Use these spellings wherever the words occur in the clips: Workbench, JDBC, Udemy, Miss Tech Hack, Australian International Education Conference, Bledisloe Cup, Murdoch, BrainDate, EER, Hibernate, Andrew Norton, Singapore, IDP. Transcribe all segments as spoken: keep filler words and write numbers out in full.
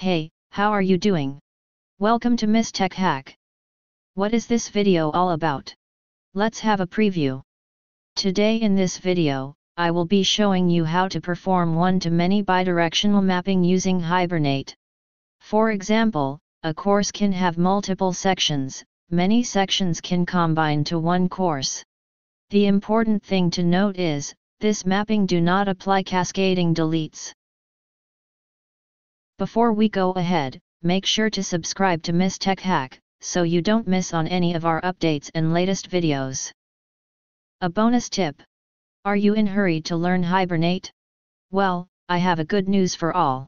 Hey, how are you doing? Welcome to Miss Tech Hack. What is this video all about? Let's have a preview. Today in this video, I will be showing you how to perform one-to-many bidirectional mapping using Hibernate. For example, a course can have multiple sections, many sections can combine to one course. The important thing to note is, this mapping do not apply cascading deletes. Before we go ahead, make sure to subscribe to Miss Tech Hack, so you don't miss on any of our updates and latest videos. A bonus tip. Are you in hurry to learn Hibernate? Well, I have a good news for all.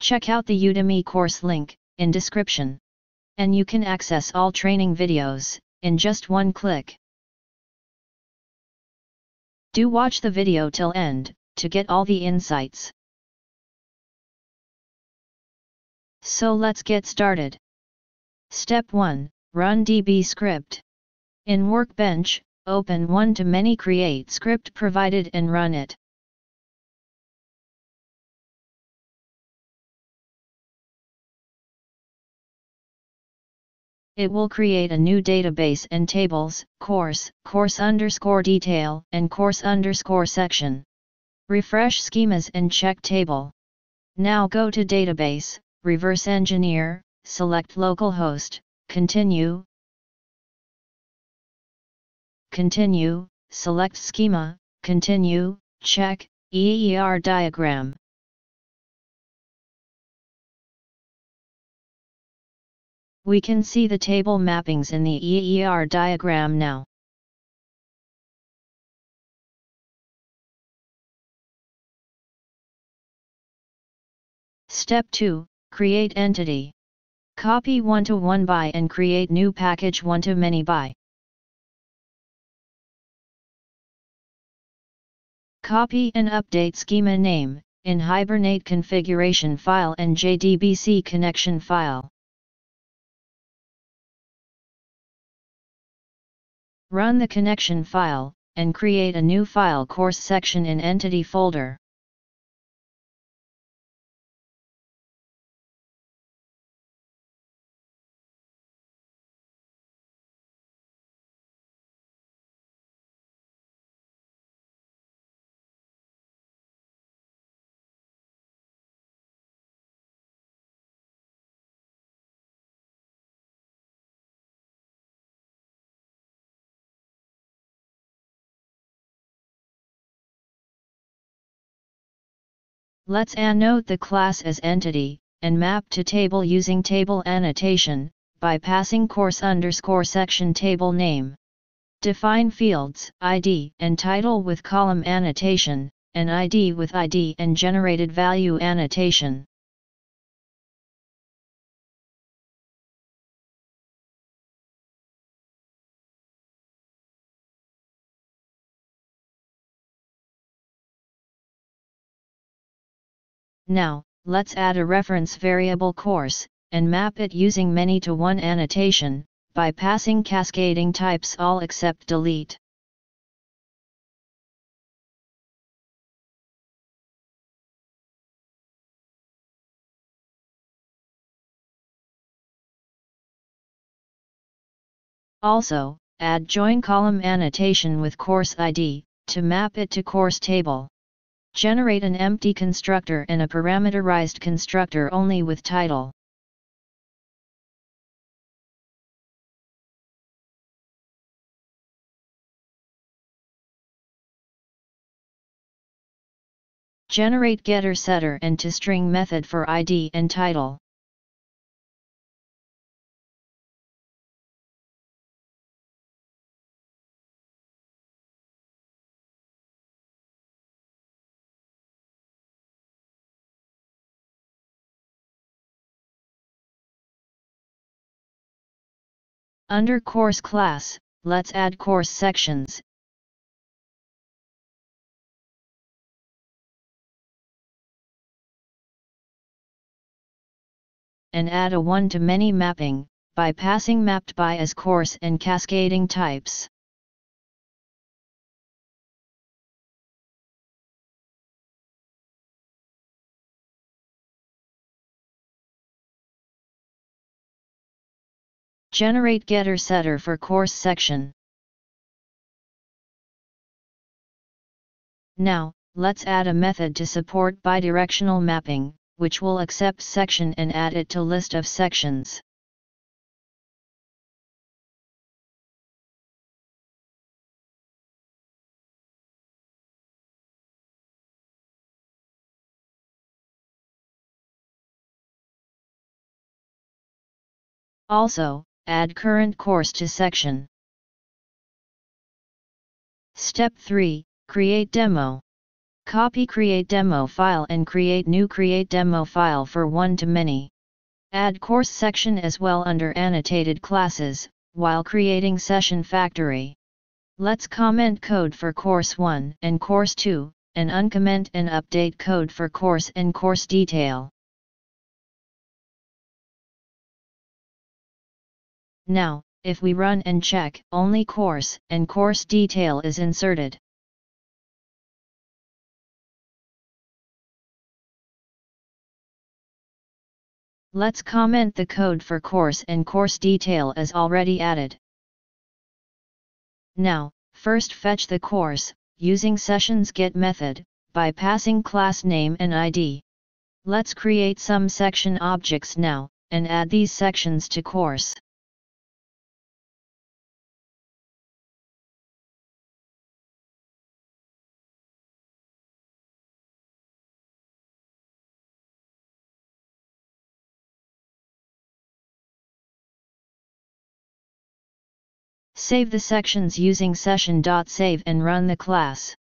Check out the Udemy course link, in description. And you can access all training videos, in just one click. Do watch the video till end, to get all the insights. So let's get started. Step one. Run D B script. In Workbench, open one-to-many create script provided and run it. It will create a new database and tables, course, course underscore detail, and course underscore section. Refresh schemas and check table. Now go to database. Reverse engineer, select localhost, continue, continue, select schema, continue, check, E E R diagram. We can see the table mappings in the E E R diagram now. Step two. Create entity. Copy one-to-one by and create new package one-to-many by. Copy and update schema name, in Hibernate configuration file and J D B C connection file. Run the connection file, and create a new file course section in entity folder. Let's annotate the class as entity, and map to table using table annotation, by passing course underscore section table name. Define fields, I D and title with column annotation, and I D with I D and generated value annotation. Now, let's add a reference variable course, and map it using many-to-one annotation, by passing cascading types all except delete. Also, add join column annotation with course I D, to map it to course table. Generate an empty constructor and a parameterized constructor only with title. Generate getter setter and toString method for I D and title. Under course class, let's add course sections. And add a one-to-many mapping, by passing mapped by as course and cascading types. Generate getter setter for course section. Now, let's add a method to support bidirectional mapping, which will accept section and add it to list of sections. Also, add current course to section. Step three. Create demo. Copy create demo file and create new create demo file for one-to-many. Add course section as well under annotated classes, while creating session factory. Let's comment code for course one and course two, and uncomment and update code for course and course detail. Now, if we run and check, only course and course detail is inserted. Let's comment the code for course and course detail as already added. Now, first fetch the course, using sessions get method, by passing class name and I D. Let's create some section objects now, and add these sections to course. Save the sections using session.save and run the class.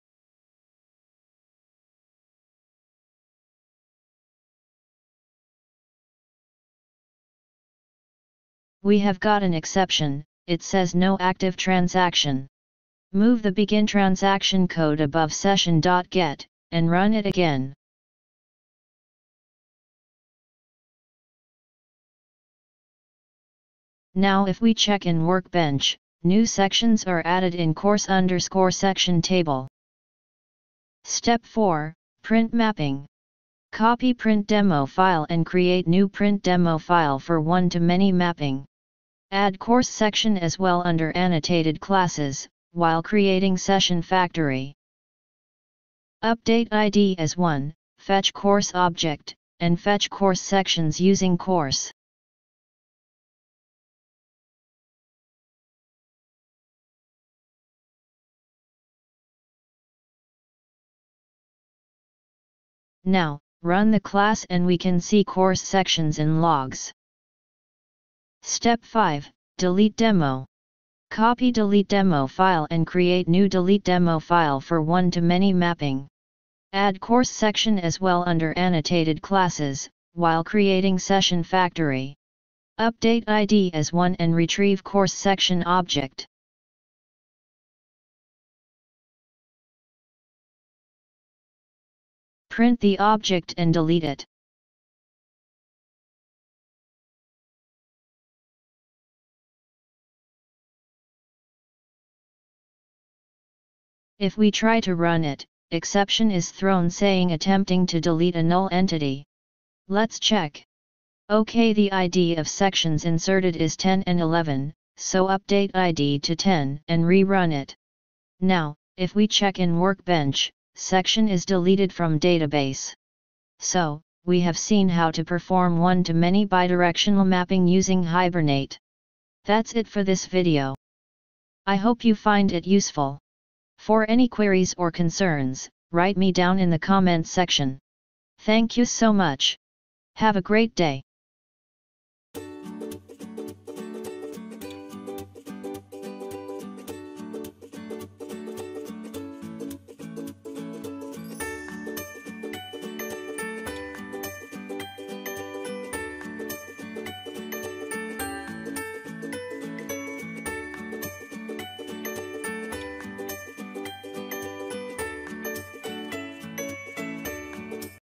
We have got an exception, it says no active transaction. Move the begin transaction code above session.get, and run it again. Now if we check in Workbench, new sections are added in course underscore section table. Step four. Print mapping. Copy print demo file and create new print demo file for one-to-many mapping. Add course section as well under annotated classes, while creating session factory. Update I D as one, fetch course object, and fetch course sections using course. Now, run the class and we can see course sections and logs. Step five. Delete demo. Copy delete demo file and create new delete demo file for one-to-many mapping. Add course section as well under annotated classes, while creating session factory. Update I D as one and retrieve course section object. Print the object and delete it. If we try to run it, exception is thrown saying attempting to delete a null entity. Let's check. Okay, the I D of sections inserted is ten and eleven, so update I D to ten and rerun it. Now, if we check in Workbench, section is deleted from database. So, we have seen how to perform one-to-many bidirectional mapping using Hibernate. That's it for this video. I hope you find it useful. For any queries or concerns, write me down in the comments section. Thank you so much. Have a great day.